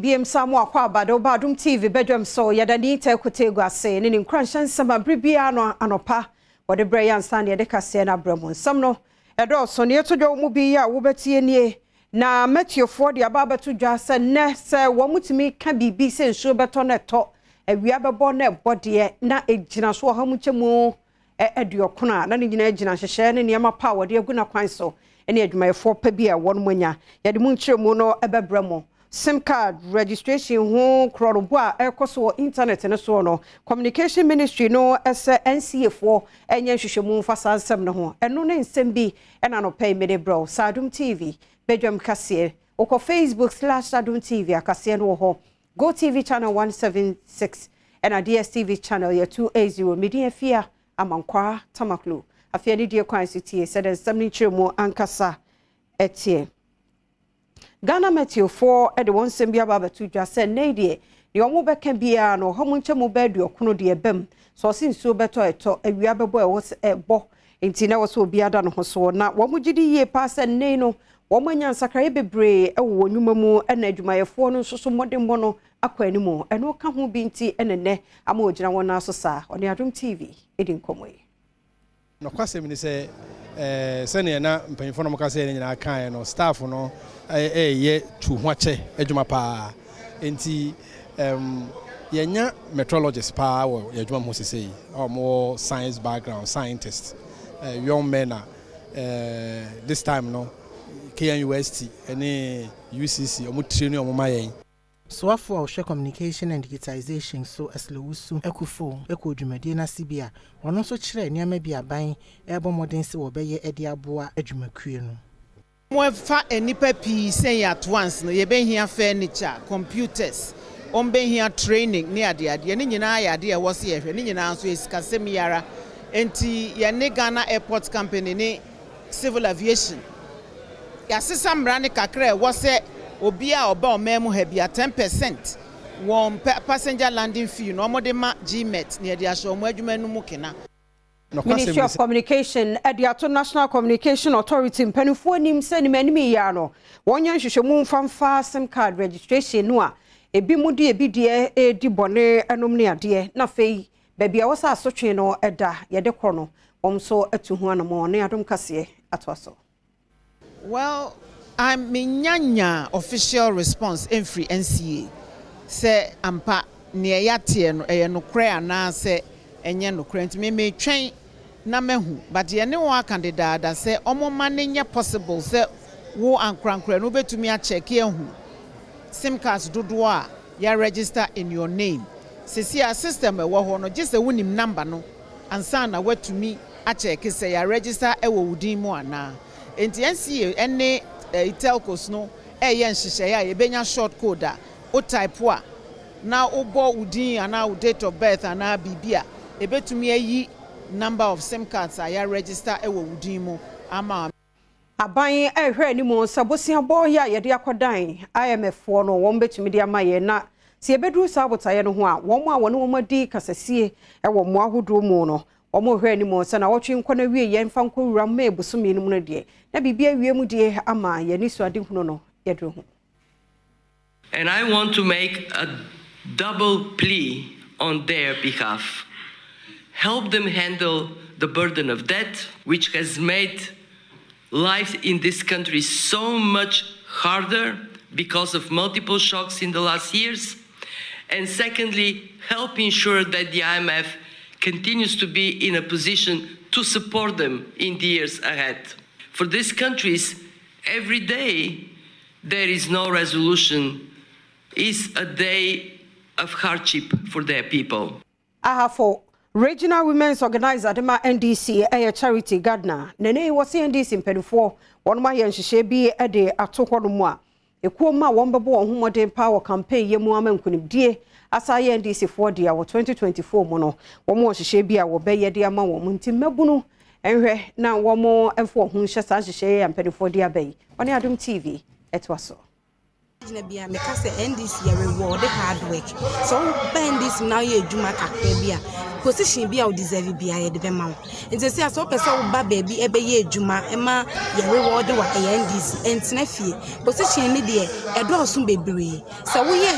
BM Samoa kwa bado Adom TV bedroom so yadani tekutegu ase nini nkranshan sama bribia no anopa wode breyan stand yede kase na bremon samno edo so ne tojo mu bi ya wo betie nie na Matthew Ford ya baba tudwa se ne se wo mutimi ka bibi se nso beto ne to awia bebo ne bode na ejina so ha mu chemu eduokuna na ne nyina ejina hyehye ne niam pa wode aguna kwan so ene adwumayefo pa bi a won manya yede mu nchiremu no ebebremo SIM card registration ho krorobwa ekoso internet ne so no communication ministry no SNCFO enye hwehwemu fasansem ne ho eno ne nsem bi ena no pay me de bro Adom TV bedwam kase oko facebook/AdomTV akase no ho go tv channel 176 and a DSTV channel 280 media fia amankwa tamaklu afia ne die kwan sitie said nsem ne chiremu ankasa etie Ghana Matthew 4 at the one Simbia Baba to just send Nadia. The Omobe can be an or Homunchamo bed or Kuno de Bem. So since so better at all, a Yabba boy was a bo. In Tina was so be a done so. Now, what would you do? Pass and Nano, woman yan Sakarebe Bray, a woman, and Edmaya Fono, so some modern mono, aquanimo, and no come who be in tea and a ne, a mojana one now, so sir, on the Adom TV. It didn't come away. No question, say. Senior na mpanifo no kase na kan no staff no ye tu hwache adwuma pa enti yenya meteorologist pa wo adwuma ho sesei more science background scientists young men this time no KNUST any UCC omo training omo mayen so afọ ohwe communication and digitalization so aslewusu ekufo ekodwumadie na sibia wono so kire niam bia ban ebo modern se wo beye edi aboa adwumakue no mo fa enipa pii say at once no ye behia furniture computers on behia training ne ade ne nyina ayade e wo se ye hwe ne nyina nso esikasem yara enti ye ne Ghana Airport Company ne Civil Aviation ya sesamra ne kakra e wo se Obia oba memu hebia 10% one passenger landing fee no mo de ma gmet ne de aso mo adwuma no mu kena Ministry of Communication at the National Communication Authority mpanifo nim sani mani ya no won yan hwehwemu mfamfa SIM card registration no a ebi mu de ebi de edi bone anom ne ade na fei ba bia wo sa asotwe no eda ye de kɔ no om so atu ho anom ne Adom kase atwaso. Well, I'm nyanya official response in free NCA. Say ampa near Yatian a no crea na say and yan no crent me train na mehu, but the anyone candidate that say omo manning possible say wo and crankre no be to me a check here who SIM cards do doa ya register in your name. Say a system a war no just a winning number no and son a word to me a check say ya register a wo dimo na in the NCA any telcos no yen shishaya ye benya short code o type wa na obo udin ana date of birth ana bibia ebetumi ayi number of SIM cards aya register ewo udin mu ama aban ehwe ni mu sabosia boya ye de akodan IMF no won betumi de amaye na se ebedru sabotaye no ho a won a won won adi kasasie ewo mu ahodo mu no omo hwe ni mo sana wotwe nkona wie ye mfa nkowura mebusumi ni mu no de na bibia wie mu de ama ye ni suade huno no ye dro hu. And I want to make a double plea on their behalf. Help them handle the burden of debt, which has made life in this country so much harder because of multiple shocks in the last years. And secondly, help ensure that the IMF continues to be in a position to support them in the years ahead. For these countries, every day there is no resolution. It's a day of hardship for their people. Ahafo, regional women's organizer Dema NDC, a charity gardener. Nene was NDC mpanifo, one ma yanshishe bi ede atoko no mwa. Ekuoma wambabo onhumode power campaign yemu ama nkunibdie. Asaye NDC 4D awo 2024 mono womo hihye bia wo be yede ama wo munti mabunu enhwe na womo efo ohun hye sa hihye ya mpede 4D abai one Adom TV etwaso na bia me kase NDC ya reward hard work so bend this now ye adwuma kakra bia position be deserve be I the man. And they say as all person baby ebe ye juma ema ye reward wa NDC and snafi position ni de e do osun bebre. So we ye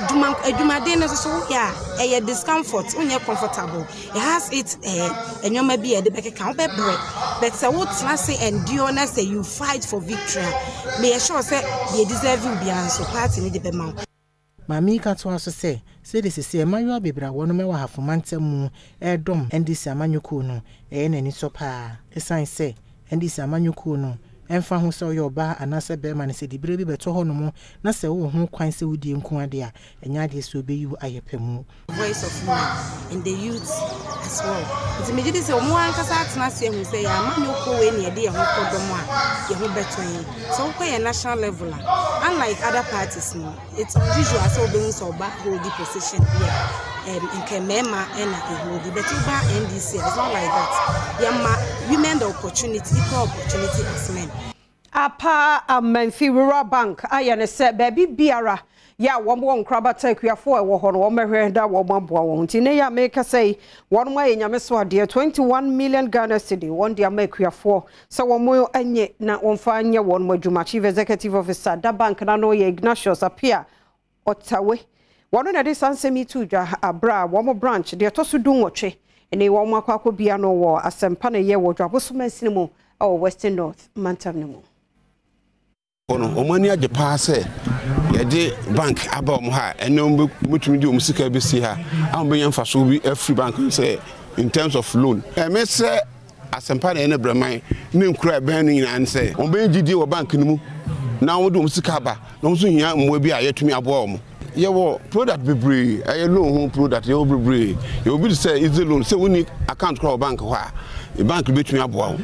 juma dey na so yeah e discomfort unye comfortable. It has its enyo ma be e de beke kan be break. But say what say endure na say you fight for victory. Be sure say you deserve be so party ni de man. Mami kato aso se de sisi emayua bebra wonu mewa hafumante mu edom ndisi amanyuku no enani sopa esan se ndisi amanyuku no emfa ho se oyoba anase be ma ne se dibre bi beto ho no mu na se wo ho kwan se wudie nko ade a enya de so beyu ayepemu voice of women and the youth as well it me did say o mu anka sa atena se hu se ya amanyuku we ne de ye ho kodom a ye ho beto yi so ko ye national level unlike other parties no it's unusual as obun so ba hold the position here in Kemema and hold the Betiba NDC it's not like that yeah women the opportunity equal opportunity as men apa Memphis Rural Bank ayane se baby biara ya womwon krabatek ya fo ewo ho no womehenda womamboa won tine ya make say won wa enyame so de 21 million Ghana cedi won dia make ya fo so womoyo anye na wonfa anye won madwuma chief executive officer da bank na no ye Ignatius Appiah Otawe won na de sansemi tudwa abra womo branch de tosu dun wotwe ene won akwakọ bia no wo asempa na ye wodwa bosomansin mu o western north mantamnemu ono omani age pa se yede bank abom ha eno mutumi di omusika bi si ha am be yan faso bi afri bank se in terms of loan me se asempa na ene breman ne nkura ban ni nan se on be gidi wo bank ni mu na wo do omusika ba no so hia mwa bi ayetumi aboa om yewo product bebre aye loan ho product yewo bebre yewo bi se easy loan se woni account kra bank ha the bank will me aboa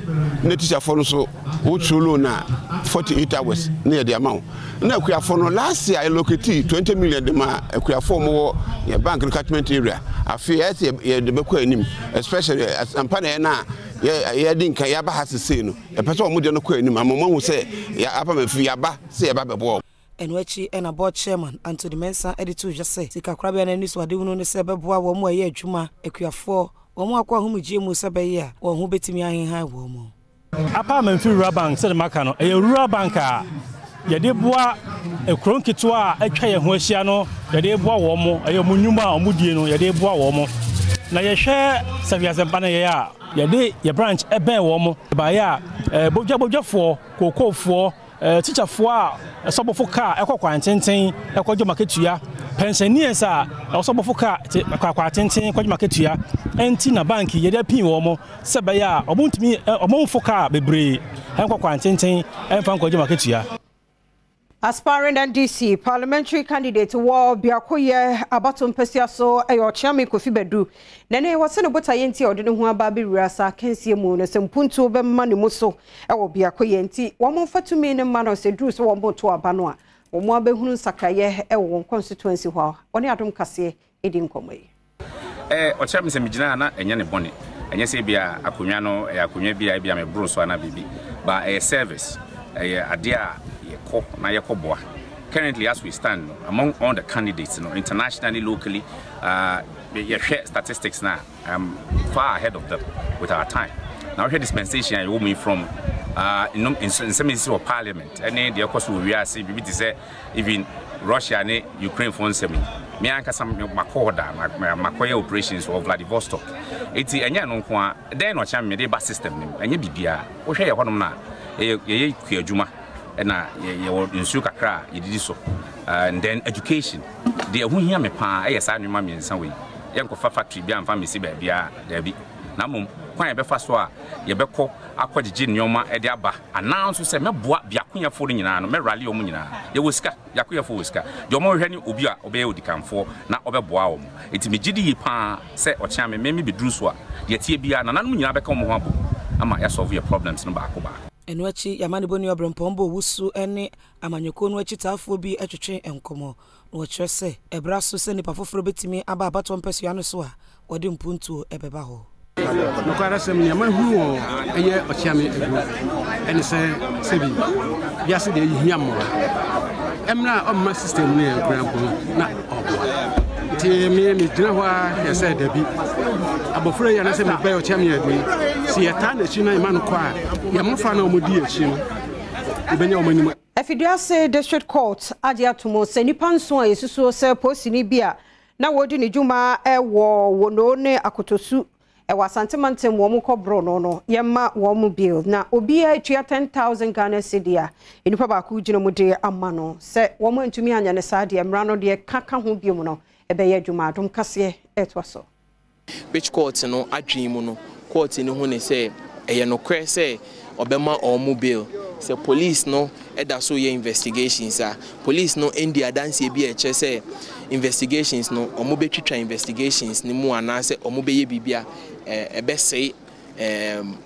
na teacher for so wo loan na 48 hours near the amount na akua for no last year I allocate 20 million dem akua for mo your bank catchment area afi yes the beko anim especially as ampana na ya din kan ya ba hasese no e person mo de no ko anim amoma hu say ya apa ma fi ya ba say ya ba bebo enwachi ena board chairman Anthony Mensa editor just say sika krabia na ni so ade wonu ne say beboa wo mo ye adwuma akua for omo akwa humuje mu sabaye a wo ho betimi ahenhan wo mo apa Memphis Rural Bank said maka no e rural bank a ye de boa e kronketo a atwa ye ho ahia no ye de boa wo mo e mo nyuma a mo die no ye de boa wo mo na ye hwe sabiasempa na ye a ye de ye branch e ben wo mo ba ye a bojabojafo kokofo teacherfo a sobofo ka e kokwa ntenten e kwojo maketua pensioners a sobofo ka kwakwa ntenten kwojo maketua enti na bank ye de pin wo mo sebe ya obuntimi omonfo ka bebre en kwakwa ntenten en fan kwojo maketua. Aspiring NDC parliamentary candidate Wall Biakoye Abatom Pesiaso Ayo Chiami Kofi Bedu Nene wasene bota yenti odene ho ababe wirasa kensie mu no sempuntu be mane muso ewo Biakoye enti womfatumi ne mano se dru so womboto abano a womo abehunu sakraye ewo constituency ho one adom kase edi nkomoyi Ochiami se migina na enye ne bone enye se bia akonwa no akonwa bia bia me bro so ana bibi ba service adia currently, as we stand, among all the candidates, you know, internationally, locally, your statistics now, I'm far ahead of them with our time. Now, here dispensation, I will mean from in some of parliament, and then the course we are saying, even Russia and Ukraine for semi. Me anka some makoda makoya operations of Vladivostok. It's anya no kwa then no chambe dey bus system nim. Anya bibia. Wo hwe ye honom na ye kwa adwuma. And then education. They are who hear me pa, yes, I remember in some way. Young factory, beyond family, there be Namum, quite a fast war, Yabeko, Aqua Jin Yoma, Ediaba, announced to say, me boa, Biacuia Fulina, me rally Omina, Yawiska, Yacuia Fuska, Yomo Henny Ubia, Obeo de Camphor, not Oberboam. It's me Gidi Pa, said or Chammy, maybe be Druswa, the Tibia, and Nanuya become humble. I might solve your problems in Bacoba. Enwachi yamani boni obrempombo wusu ene amanyoko nwachi tafo bi etwetwe enkomo no kyerse ebra so se nipa foforo betimi aba abato mpesu ano so a ode mpuntuo ebeba ho nokara semni amahu o eye ochiame egu ene se sebi biase de yiam emna omma system ne enkoranko na obo ti me mi twa ho a yesa da bi abofre yana se mebe o chamia di si eta na chi na ima no kwa ya mofa na omodi echi no ebenya omani. Efidiase district court ade atomo se nipa nso a yesusu se posi ni bia na wodi ni juma ewo wono ne akotosu ewa santimantem wo mkobro no no yema wo mu bill na obi a tia 10,000 Ghana cedis enipa ba ku gino mudi amma no se wo mu antumi anya ne saade emra no de kaka ho biom no ebe ye juma adom kase etwaso which court no adwin mu no court ni ho ne se eye no kre se obema o mu bill se police no eda so ye investigations a police no india dance bi e che se investigations no omo be twitwa investigations ni mu ana se omo be ye bibia ebe sei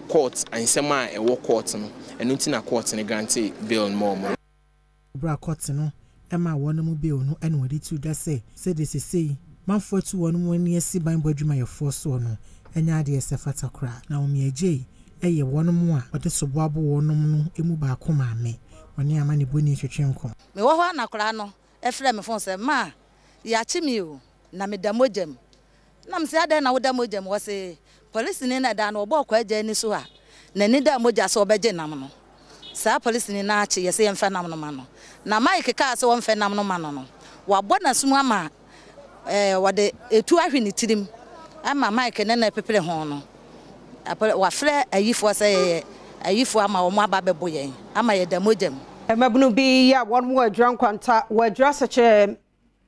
court ansema e wo court no eno ti na court ni grante bill momo bra court no e ma wonu mu bill no eno ri tu da se se de sesei manfo tu wonu mu ani asi ban badwuma ye fo so no enya de esefata kra na omi ejei eye wonu mu a ode soboabo wonu mu emu ba akoma me oni ama ne boni twetwenko me wo ho anakra no e frɛ me fon se ma ya chimi o na me damogem na me se ada na wo damogem wo se police ni na da na obo kwa agya ni so a na ni damogja so obegye nam no sa police ni na achi ye se yemfa nam no ma no na mike ka se wo mfa nam no ma no no wa bo na sumu ama wade etu ahwe ni tirim ama mike na na pepere ho no wa frɛ ayifo se ayifo ama wo aba bebo yen ama ye damogem emabunu bi ya one word drunk kwanta wa dress che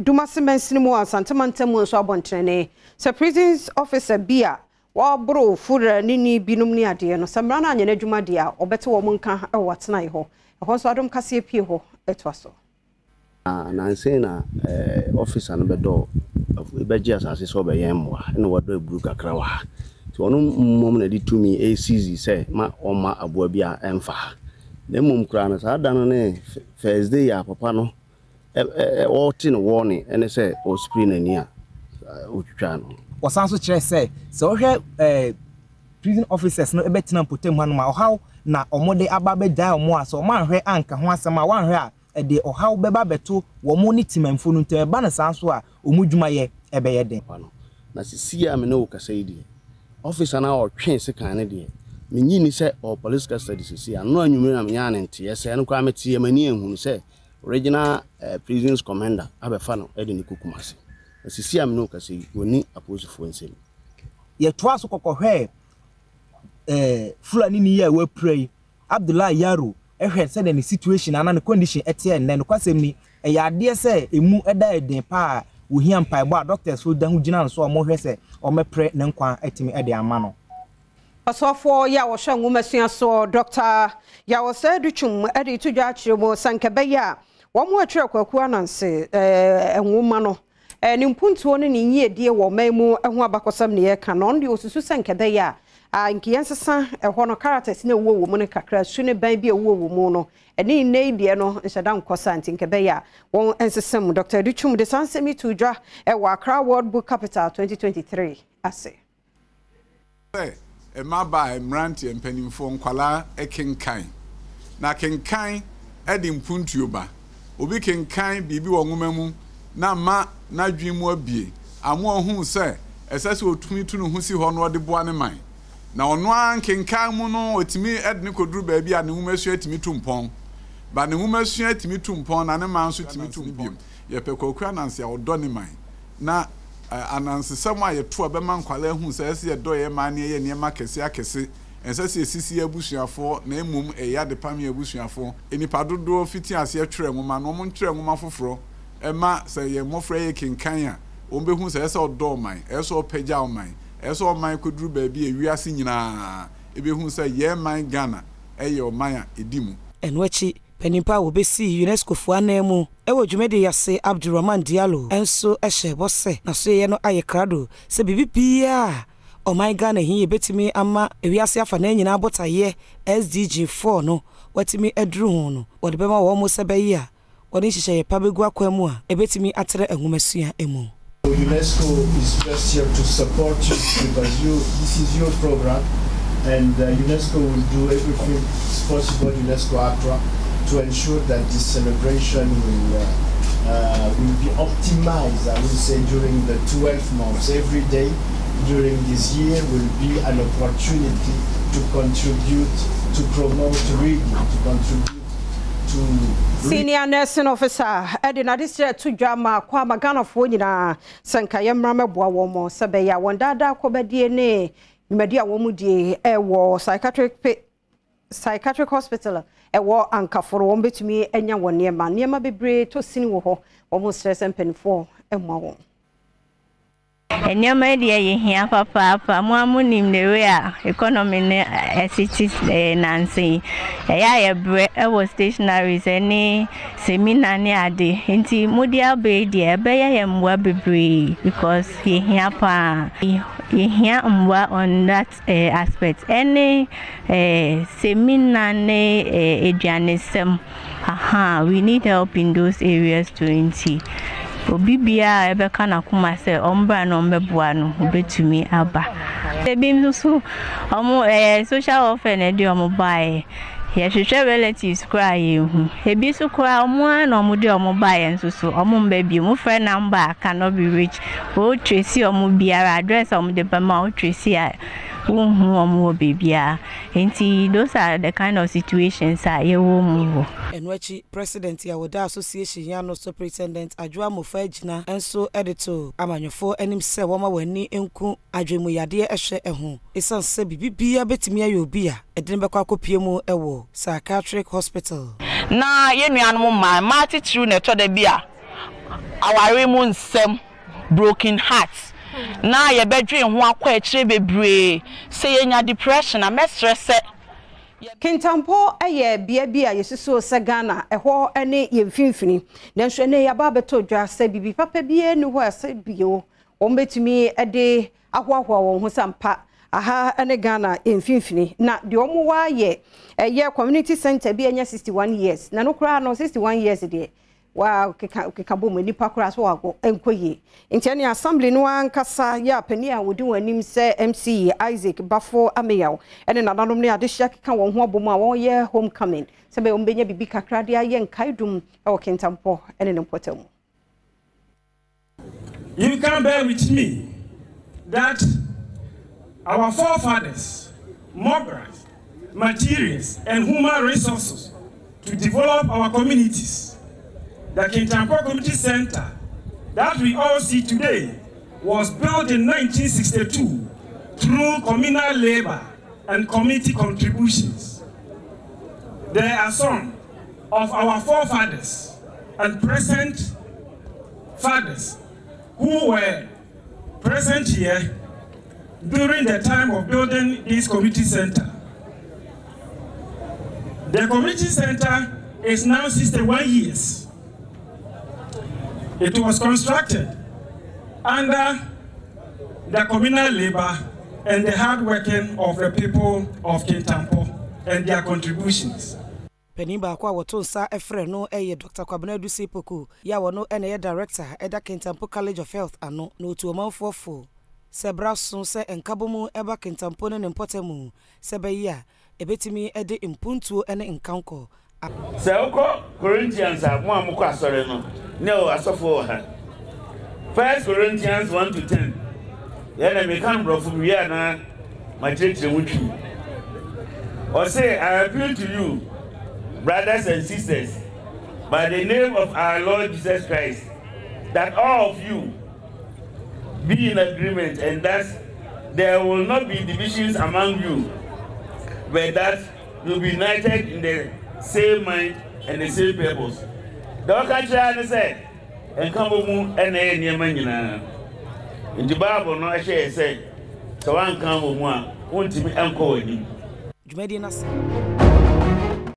Dumasimens ni mu asantemantam nso abontrene se prisons officer bia wa bro fura nini binum ni ade no samra na anyena dwuma de a obete wo munka e watena iho eho so adom kase apie ho etwaso na nsena officer no bedo ebeji asase so be yemwa na wado eburu kakra wa ti onu mom na di tumi acc se ma oma aboa bia emfa na mum kra na sa dano ne first day ya papa no all tin warning and say o screen ani a otwitwa no wasanso kire say se ohwe prison officers no ebetina potem hanuma ohaw na omode ababe dai omo aso omanhwe anka ho asema wanhwe a e de ohaw beba beto wo mo ni timamfo no te ba na sanso a omudwuma ye ebe ye den na sisia me no kasai die officer na o twen sekan ne die me nyi ni say o police custody sisia no anyume na me yan nte ye say no kwa metie mani ehunu say original prisons commander abefano edini kukumase sisi amno kasi woni apose fo nsem ye to aso kokohwe fulani ni ye we pray Abdullahi Yaro ehwe se the situation ana ne condition etie enne no kwasem ni e ya de se emu eda eden pa wo hia mpai bo doctors fo dan hugina nso omo hwe se omo pre ne nkwa etimi ede ama no asofo ya wo hwe ngoma sua so doctor ya wo se duchum ede tuja achiremo sankebeya womo atwere kwaku ananse enwoma no ni mpuntuo ne ni yie die wo maimu ehu abakosam ne ye kan on de osusu senkede ya anke yensesa eho no characters ne wo mu ne kakra su ne ban bi wo mu no eni nei die no nseda nkosa anti nkebe ya won ensesam Dr. Duchum de sansemi tudwa ewa Accra World Book Capital 2023 ase e maba emranti empanimfo nkwala ekenkan na kenkan edi mpuntuo ba obi kenkan bibi wo nwoma mu na ma na dwimu abie amo ohun se esese otumi tunu hu si ho no de boa ne man na ono an kenkan mu no otimi edne kodru ba bia ne nwoma sua timi tumpon ba ne nwoma sua timi tumpon na ne man so timi tumpon ye pekokwa ananse odo ne man na ananse sema ye to be man kwala hu se ese ye do ye man ne ye ne makese akese esese sisi abusuafo na emum eya de pam abusuafo enipa dodo fiti ase atwere nwoma no mo ntwere nwoma foforo Emma say ye mofre ye kinkanya ombe hu say so do man e so pagya man e so man kodru ba bi e wiase nyina e be hu say ye man Ghana e ye o man a edimu enwachi penimpa wo be si UNESCO fu anemu e wo dwumede yase Abduraman Diallo enso e hye bose na so ye no ayekrado se bibi a o man Ghana hin ye betimi ama e wiase afa na nyina botaye SDG 4 no watimi edru hu no wo de be ma wo mo se be ya UNESCO is just here to support you because this is your program, and UNESCO will do everything possible, UNESCO Accra, to ensure that this celebration will be optimized, I would say, during the 12 months, every day during this year will be an opportunity to contribute, to promote reading, to contribute to... Senior Nursing Officer, Edina, this year to Jama, Kwa Magana Fonina, Sankayam Ramabwa Womo, Sabeya, Wandada, Kobe DNA, Media Womudi, Ewo, Psychiatric Hospital, Ewo, Anka for Wombe to me, and Yawan Niema, Niema Bebre, Tosinwoho, almost less than pen four, and Mawon. And your media, here, Papa, Mammonim, the rear economy, as it is Nancy. I was stationaries, any seminar near the Inti Mudia Bay, dear Bay, and Wabibri, because he here, Pa, he here on that aspect. Any seminar, a Janism, aha, we need help in those areas to Inti. Obibia ebekana kuma se ombra no mbeboa no obetumi aba ebim so omo social offender di omo bae ye hwehwe relatives kra ye hu ebi so kra omo an omo di omo bae nso so omo mba bi mu friend number cannot be reached o tresi omo biara address omo de bema o tresi a wohu omo obibia enti those are the kind of situations that ye wo mu. Enwechi president ya woda association ya no superintendent adwoa mofagina enso editor amanyofo enim se woma wani enku adwemu yade ehwe ehu isan se bibibia betimi ayo bia edin bekwa kopiemu ewo psychiatric hospital na yenuanom ma mate true na to da bia aware mu nsem broken hearts na ye bedwe ho akwa akire bebre se yenya depression na stress. Kintampo aye bia bia yesusu se Ghana eho ene yemfinfini nanso ene yaba beto dwa se bibi papa bia ne ho ase bio ombetumi ede ahoahoa won ho sampa aha ene Ghana yemfinfini na de omwa ye eye community center bia nya 61 years na no kura no 61 years de wa kekabo mani pa kura so wago enkoye ntene assembly no ankasa ya pani a wodi wanim se MC Isaac Bafo Ameyaw ene nananom ne adehia keka won ho abom a won ye homecoming se be ombenya bibi kakra de aye nkaidum e Kintampo ene ne potamu. You can bear with me that our forefathers mobilized materials and human resources to develop our communities. The Kintampo Community Center that we all see today was built in 1962 through communal labor and community contributions. There are some of our forefathers and present fathers who were present here during the time of building this community center. The community center is now 61 years. It was constructed under the communal labor and the hard working of the people of Kintampo and their contributions. Penimba kwa watu sa efre no eye Dr. Kwabnedu Sipoku ya wano ene director eda Kintampo College of Health ano no tuoman fofo sebra sun se enkabomu eba Kintampo ne nempotemu sebe ya ebetimi ede impuntu ene enkanko. Seuko Corinthians are more no, I saw for her. 1 Corinthians 1 to 10. Then I become Rofubiana, my church with you. Or say, I appeal to you, brothers and sisters, by the name of our Lord Jesus Christ, that all of you be in agreement and that there will not be divisions among you, but that you will be united in the same mind and the same purpose. Doctor China said, and come home and a near man. In the Bible, no, I say, so I come home, won't be uncle.